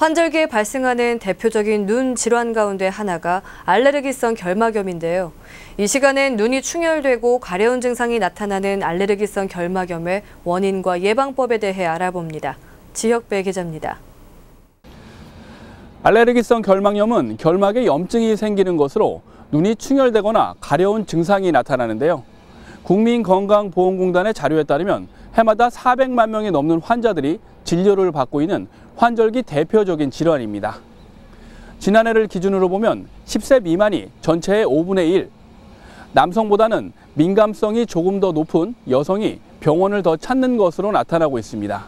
환절기에 발생하는 대표적인 눈 질환 가운데 하나가 알레르기성 결막염인데요. 이 시간엔 눈이 충혈되고 가려운 증상이 나타나는 알레르기성 결막염의 원인과 예방법에 대해 알아봅니다. 지혁배 기자입니다. 알레르기성 결막염은 결막에 염증이 생기는 것으로 눈이 충혈되거나 가려운 증상이 나타나는데요. 국민건강보험공단의 자료에 따르면 해마다 400만 명이 넘는 환자들이 진료를 받고 있는 환절기 대표적인 질환입니다. 지난해를 기준으로 보면 10세 미만이 전체의 5분의 1, 남성보다는 민감성이 조금 더 높은 여성이 병원을 더 찾는 것으로 나타나고 있습니다.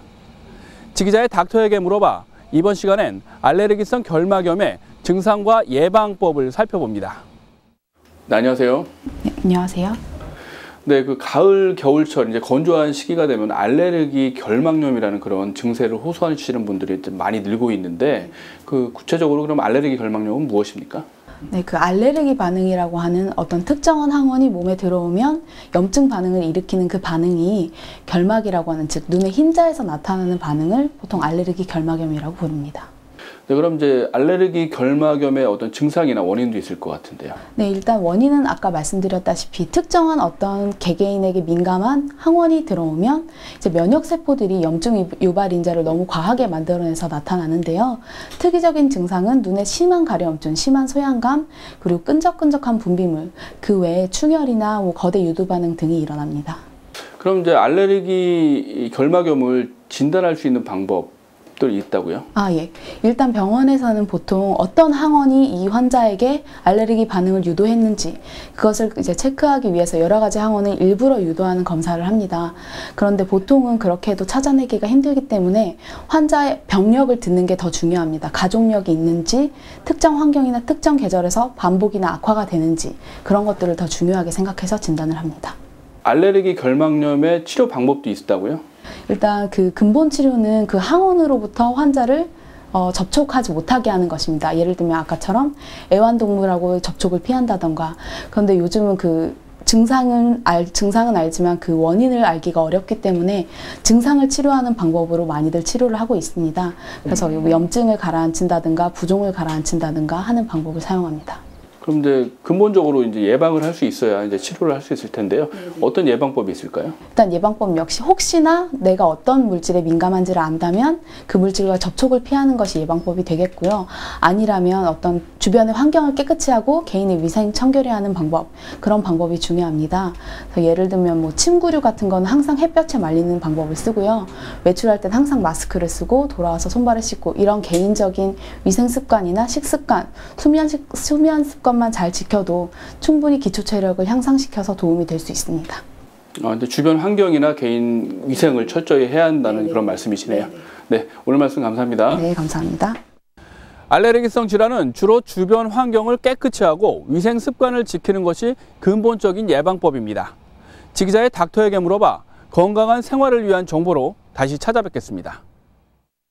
지기자의 닥터에게 물어봐, 이번 시간엔 알레르기성 결막염의 증상과 예방법을 살펴봅니다. 네, 안녕하세요. 네, 안녕하세요. 네, 그 가을, 겨울철 이제 건조한 시기가 되면 알레르기 결막염이라는 그런 증세를 호소하시는 분들이 많이 늘고 있는데, 그 구체적으로 그럼 알레르기 결막염은 무엇입니까? 네, 그 알레르기 반응이라고 하는 어떤 특정한 항원이 몸에 들어오면 염증 반응을 일으키는 그 반응이 결막이라고 하는, 즉 눈의 흰자에서 나타나는 반응을 보통 알레르기 결막염이라고 부릅니다. 네, 그럼 이제 알레르기 결막염의 어떤 증상이나 원인도 있을 것 같은데요. 네, 일단 원인은 아까 말씀드렸다시피 특정한 어떤 개개인에게 민감한 항원이 들어오면 이제 면역 세포들이 염증 유발 인자를 너무 과하게 만들어내서 나타나는데요. 특이적인 증상은 눈의 심한 가려움증, 심한 소양감, 그리고 끈적끈적한 분비물, 그 외에 충혈이나 뭐 거대 유두 반응 등이 일어납니다. 그럼 이제 알레르기 결막염을 진단할 수 있는 방법 있다고요? 아, 예. 일단 병원에서는 보통 어떤 항원이 이 환자에게 알레르기 반응을 유도했는지, 그것을 이제 체크하기 위해서 여러 가지 항원을 일부러 유도하는 검사를 합니다. 그런데 보통은 그렇게 해도 찾아내기가 힘들기 때문에 환자의 병력을 듣는 게 더 중요합니다. 가족력이 있는지, 특정 환경이나 특정 계절에서 반복이나 악화가 되는지, 그런 것들을 더 중요하게 생각해서 진단을 합니다. 알레르기 결막염의 치료 방법도 있다고요? 일단 그 근본 치료는 그 항원으로부터 환자를 접촉하지 못하게 하는 것입니다. 예를 들면 아까처럼 애완동물하고 접촉을 피한다던가. 그런데 요즘은 그 증상은 알지만 그 원인을 알기가 어렵기 때문에 증상을 치료하는 방법으로 많이들 치료를 하고 있습니다. 그래서 염증을 가라앉힌다든가 부종을 가라앉힌다든가 하는 방법을 사용합니다. 그럼 이제 근본적으로 이제 예방을 할 수 있어야 이제 치료를 할 수 있을 텐데요. 어떤 예방법이 있을까요? 일단 예방법 역시 혹시나 내가 어떤 물질에 민감한지를 안다면 그 물질과 접촉을 피하는 것이 예방법이 되겠고요. 아니라면 어떤 주변의 환경을 깨끗이 하고 개인의 위생 청결히 하는 방법, 그런 방법이 중요합니다. 그래서 예를 들면 뭐 침구류 같은 건 항상 햇볕에 말리는 방법을 쓰고요. 외출할 땐 항상 마스크를 쓰고 돌아와서 손발을 씻고, 이런 개인적인 위생 습관이나 식습관, 수면 습관 것만 잘 지켜도 충분히 기초 체력을 향상시켜서 도움이 될 수 있습니다. 아, 근데 주변 환경이나 개인 위생을 철저히 해야 한다는, 네네, 그런 말씀이시네요. 네네. 네, 오늘 말씀 감사합니다. 네, 감사합니다. 알레르기성 질환은 주로 주변 환경을 깨끗이 하고 위생 습관을 지키는 것이 근본적인 예방법입니다. 지기자의 닥터에게 물어봐, 건강한 생활을 위한 정보로 다시 찾아뵙겠습니다.